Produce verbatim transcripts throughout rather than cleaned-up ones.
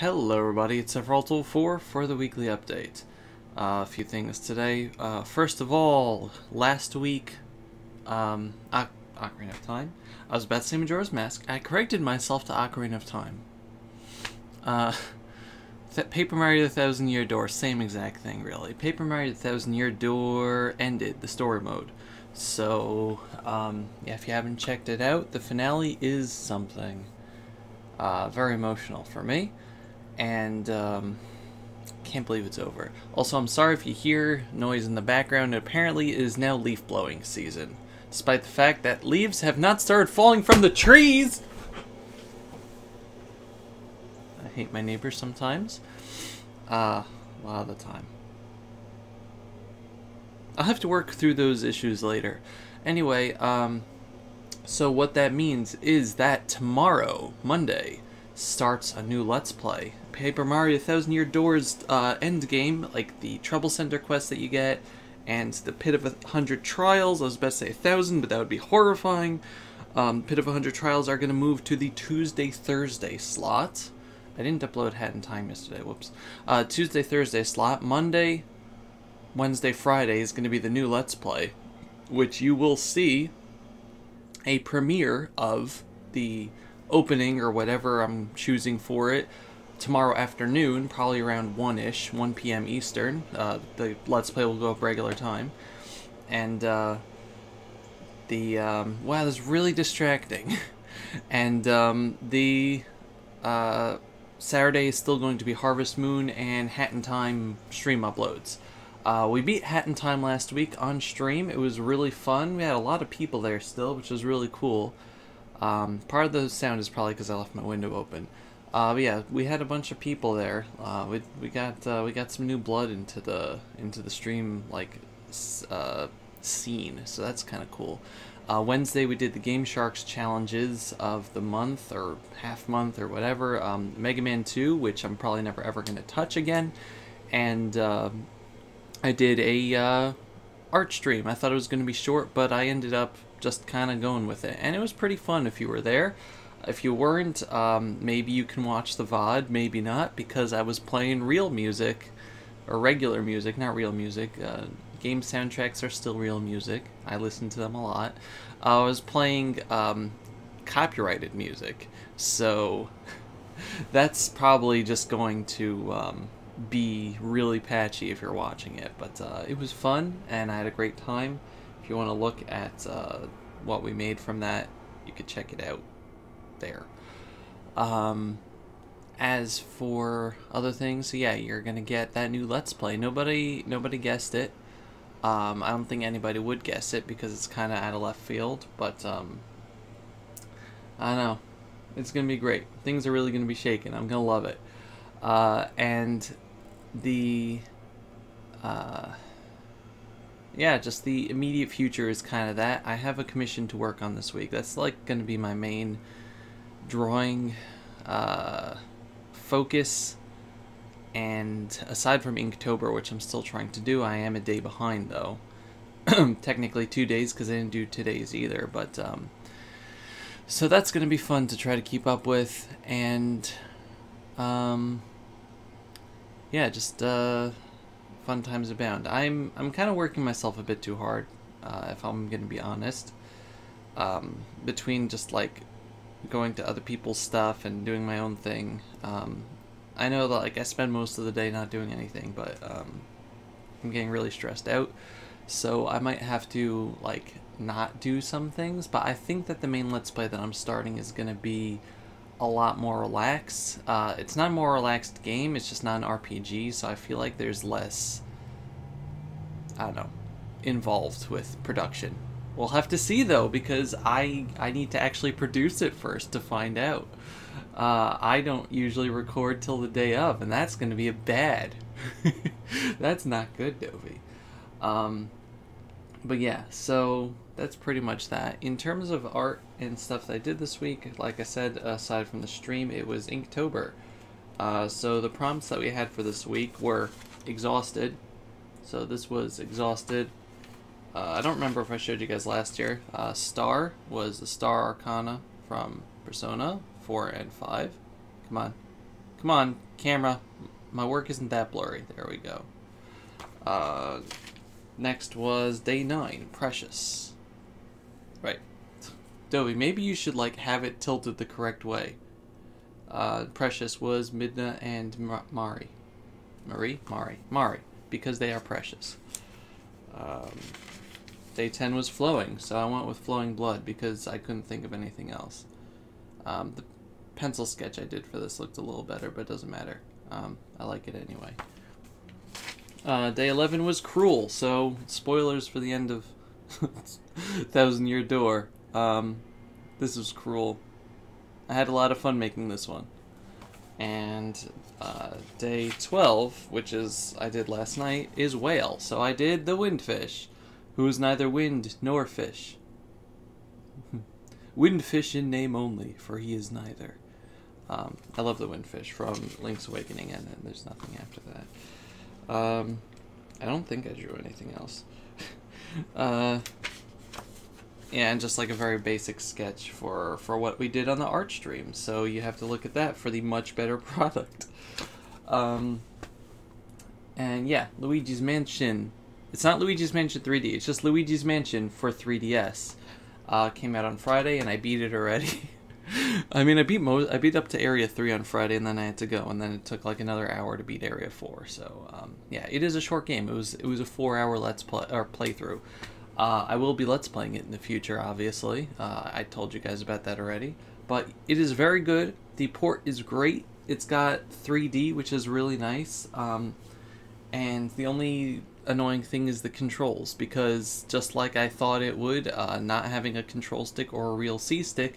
Hello everybody, it's Sephiroth one four for the weekly update. Uh, a few things today. Uh, first of all, last week, um, o Ocarina of Time, I was about to say Majora's Mask. I corrected myself to Ocarina of Time. Uh, that Paper Mario The Thousand Year Door, same exact thing really. Paper Mario The Thousand Year Door ended, the story mode. So, um, yeah, if you haven't checked it out, the finale is something uh, very emotional for me. And um, can't believe it's over. Also, I'm sorry if you hear noise in the background. It apparently is now leaf blowing season, despite the fact that leaves have not started falling from the trees. I hate my neighbors sometimes. Uh, a lot of the time. I'll have to work through those issues later. Anyway, um, so what that means is that tomorrow, Monday, starts a new Let's Play. Paper Mario Thousand Year Door's uh, end game, like the Trouble Center quest that you get, and the Pit of a hundred trials. I was about to say a thousand, but that would be horrifying. Um, Pit of a hundred trials are going to move to the Tuesday Thursday slot. I didn't upload Hat in Time yesterday. Whoops. Uh, Tuesday Thursday slot. Monday, Wednesday, Friday is going to be the new Let's Play, which you will see a premiere of the opening or whatever I'm choosing for it tomorrow afternoon, probably around one-ish, one p m Eastern. Uh, the Let's Play will go up regular time. And, uh, the, um, wow, that's really distracting. and, um, the, uh, Saturday is still going to be Harvest Moon and Hat in Time stream uploads. Uh, we beat Hat in Time last week on stream. It was really fun. We had a lot of people there still, which was really cool. Um, part of the sound is probably because I left my window open. Uh, but yeah, we had a bunch of people there. Uh, we we got uh, we got some new blood into the into the stream like uh, scene, so that's kind of cool. Uh, Wednesday we did the Game Sharks challenges of the month or half month or whatever. Um, Mega Man two, which I'm probably never ever gonna touch again, and uh, I did a uh, art stream. I thought it was gonna be short, but I ended up just kind of going with it, and it was pretty fun if you were there. If you weren't, um, maybe you can watch the V O D, maybe not, because I was playing real music, or regular music, not real music. Uh, game soundtracks are still real music. I listen to them a lot. Uh, I was playing um, copyrighted music, so that's probably just going to um, be really patchy if you're watching it, but uh, it was fun, and I had a great time. If you want to look at uh, what we made from that, you could check it out there. Um, as for other things, so yeah, you're gonna get that new Let's Play. Nobody, nobody guessed it. Um, I don't think anybody would guess it because it's kind of out of left field. But um, I don't know. It's gonna be great. Things are really gonna be shaking. I'm gonna love it. Uh, and the. Uh, Yeah, just the immediate future is kind of that. I have a commission to work on this week. That's like going to be my main drawing uh, focus. And aside from Inktober, which I'm still trying to do, I am a day behind though. Technically two days because I didn't do today's either. But um, so that's going to be fun to try to keep up with. And um, yeah, just. Uh, Fun times abound. I'm I'm kind of working myself a bit too hard, uh, if I'm going to be honest. Um, between just like going to other people's stuff and doing my own thing, um, I know that like I spend most of the day not doing anything, but um, I'm getting really stressed out. So I might have to like not do some things. But I think that the main Let's Play that I'm starting is going to be a lot more relaxed. Uh, it's not a more relaxed game, it's just not an R P G, so I feel like there's less, I don't know, involved with production. We'll have to see though, because I, I need to actually produce it first to find out. Uh, I don't usually record till the day of, and that's going to be a bad. That's not good, Dovey. Um, but yeah, so that's pretty much that. In terms of art and stuff that I did this week, like I said, aside from the stream, it was Inktober. Uh, so the prompts that we had for this week were Exhausted. So this was Exhausted. Uh, I don't remember if I showed you guys last year. Uh, Star was the Star Arcana from Persona four and five. Come on. Come on, camera. My work isn't that blurry. There we go. Uh, next was day nine, Precious. Right. Dobie, maybe you should, like, have it tilted the correct way. Uh, Precious was Midna and Ma-Mari. Marie? Mari. Mari. Because they are precious. Um, day ten was Flowing, so I went with Flowing Blood because I couldn't think of anything else. Um, the pencil sketch I did for this looked a little better, but it doesn't matter. Um, I like it anyway. Uh, day eleven was Cruel, so spoilers for the end of Thousand Year Door. Um, this was Cruel. I had a lot of fun making this one. And uh, day twelve, which is I did last night, is Whale. So I did the Windfish, who is neither wind nor fish. Windfish in name only, for he is neither. Um, I love the Windfish from Link's Awakening, and then there's nothing after that. Um, I don't think I drew anything else. uh, Yeah, and just like a very basic sketch for, for what we did on the art stream. So you have to look at that for the much better product. Um, and yeah, Luigi's Mansion. It's not Luigi's Mansion three D, it's just Luigi's Mansion for three D S. Uh, came out on Friday and I beat it already. I mean, I beat mo I beat up to Area three on Friday and then I had to go. And then it took like another hour to beat Area four. So um, yeah, it is a short game. It was, it was a four hour let's play, or playthrough. Uh, I will be Let's Playing it in the future, obviously. Uh, I told you guys about that already. But it is very good. The port is great. It's got three D, which is really nice. Um, and the only annoying thing is the controls, because just like I thought it would, uh, not having a control stick or a real C-stick,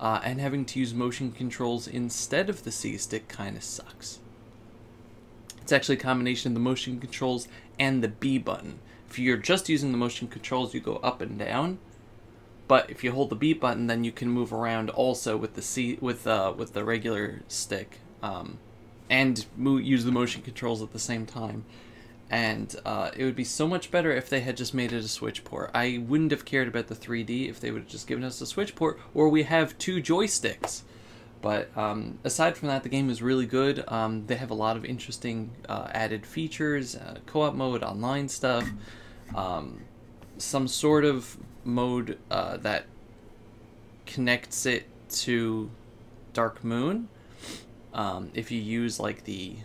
uh, and having to use motion controls instead of the C-stick kind of sucks. It's actually a combination of the motion controls and the B button. If you're just using the motion controls, you go up and down, but if you hold the B button, then you can move around also with the C with uh with the regular stick, um, and move, use the motion controls at the same time. And uh, it would be so much better if they had just made it a Switch port. I wouldn't have cared about the three D if they would have just given us a Switch port, or we have two joysticks. But um, aside from that, the game is really good. Um, they have a lot of interesting uh, added features, uh, co-op mode, online stuff, um, some sort of mode uh, that connects it to Dark Moon. Um, if you use like the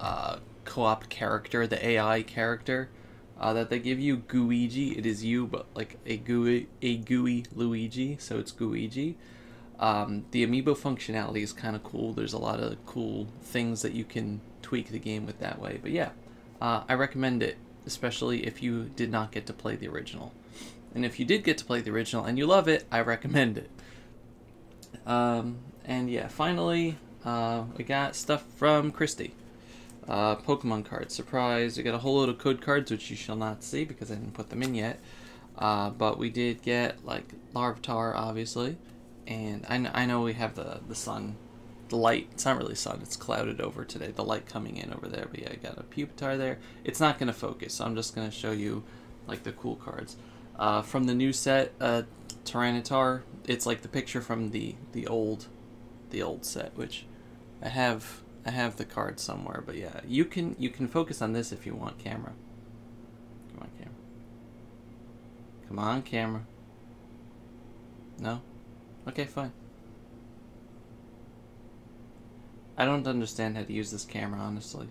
uh, co-op character, the A I character uh, that they give you, Gooigi, it is you, but like a gooey, a gooey Luigi, so it's Gooigi. Um, the amiibo functionality is kind of cool. There's a lot of cool things that you can tweak the game with that way. But yeah, uh, I recommend it, especially if you did not get to play the original. And if you did get to play the original and you love it, I recommend it. Um, and yeah, finally, uh, we got stuff from Christy. Uh, Pokemon cards, surprise. We got a whole load of code cards, which you shall not see because I didn't put them in yet. Uh, but we did get, like, Larvitar, obviously. And I, kn I know we have the, the sun, the light. It's not really sun, it's clouded over today. The light coming in over there, but yeah, I got a Pupitar there. It's not going to focus, so I'm just going to show you like the cool cards. Uh, from the new set, uh, Tyranitar, it's like the picture from the, the old the old set, which I have I have the card somewhere, but yeah. You can you can focus on this if you want, camera. Come on, camera. Come on, camera. No? Okay, fine. I don't understand how to use this camera, honestly.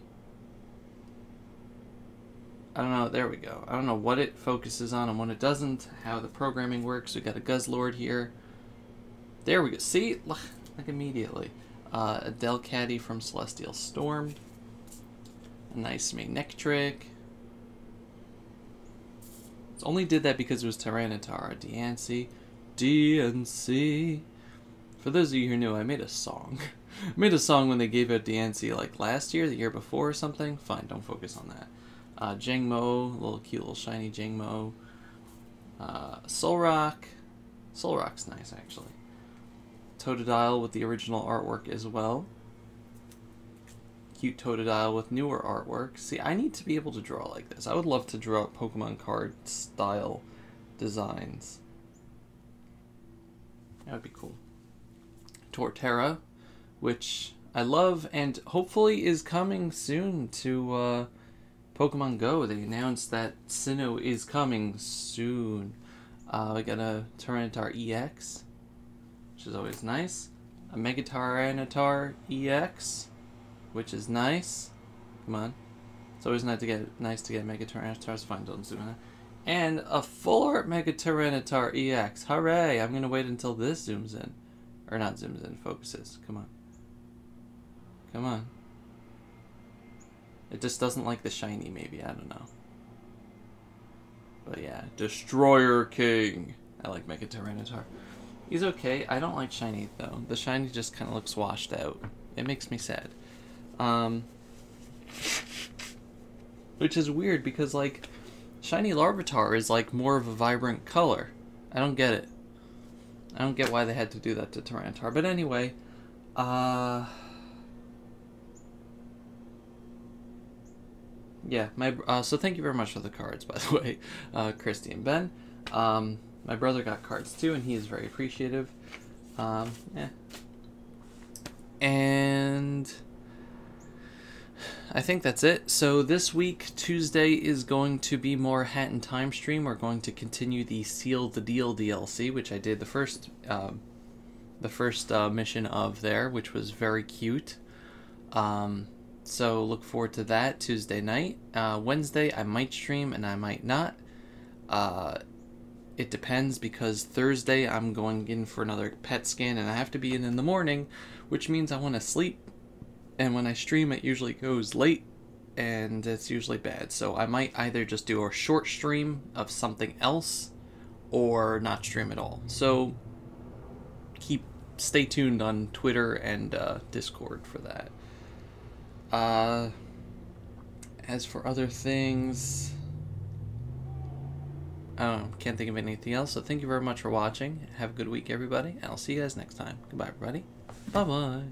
I don't know, there we go. I don't know what it focuses on and what it doesn't, how the programming works. We got a Guzzlord here. There we go. See? Like immediately. Uh, a Delcatty from Celestial Storm. A nice Manectric. Only did that because it was Tyranitar, a Dnc. D N C. For those of you who knew, I made a song. I made a song when they gave out D N C, like last year, the year before or something. Fine, don't focus on that. Uh, Jangmo, little cute little shiny Jangmo. Uh, Solrock. Solrock's nice, actually. Totodile with the original artwork as well. Cute Totodile with newer artwork. See, I need to be able to draw like this. I would love to draw Pokemon card style designs. That would be cool. Torterra, which I love, and hopefully is coming soon to uh, Pokemon Go. They announced that Sinnoh is coming soon. Uh, we got a Tyranitar E X, which is always nice. A Mega Tyranitar E X, which is nice. Come on. It's always nice to get nice to get Mega Tyranitar's fine, don't zoom in. And a fuller Mega Tyranitar E X. Hooray! I'm gonna wait until this zooms in. Or not zooms in, focuses. Come on. Come on. It just doesn't like the shiny, maybe, I don't know. But yeah, Destroyer King. I like Mega Tyranitar. He's okay. I don't like shiny though. The shiny just kinda looks washed out. It makes me sad. Um Which is weird because, like, shiny Larvitar is, like, more of a vibrant color. I don't get it. I don't get why they had to do that to Tyranitar. But anyway, uh... yeah, my, uh, so thank you very much for the cards, by the way, uh, Christy and Ben. Um, my brother got cards, too, and he is very appreciative. Um, yeah. And... I think that's it. So this week, Tuesday, is going to be more Hat in Time stream. We're going to continue the Seal the Deal D L C, which I did the first um, the first uh, mission of there, which was very cute. Um, so look forward to that Tuesday night. Uh, Wednesday, I might stream and I might not. Uh, it depends, because Thursday I'm going in for another pet scan and I have to be in in the morning, which means I want to sleep. And when I stream, it usually goes late, and it's usually bad. So I might either just do a short stream of something else, or not stream at all. So keep stay tuned on Twitter and uh, Discord for that. Uh, as for other things, I don't know, can't think of anything else. So thank you very much for watching. Have a good week, everybody. And I'll see you guys next time. Goodbye, everybody. Bye bye.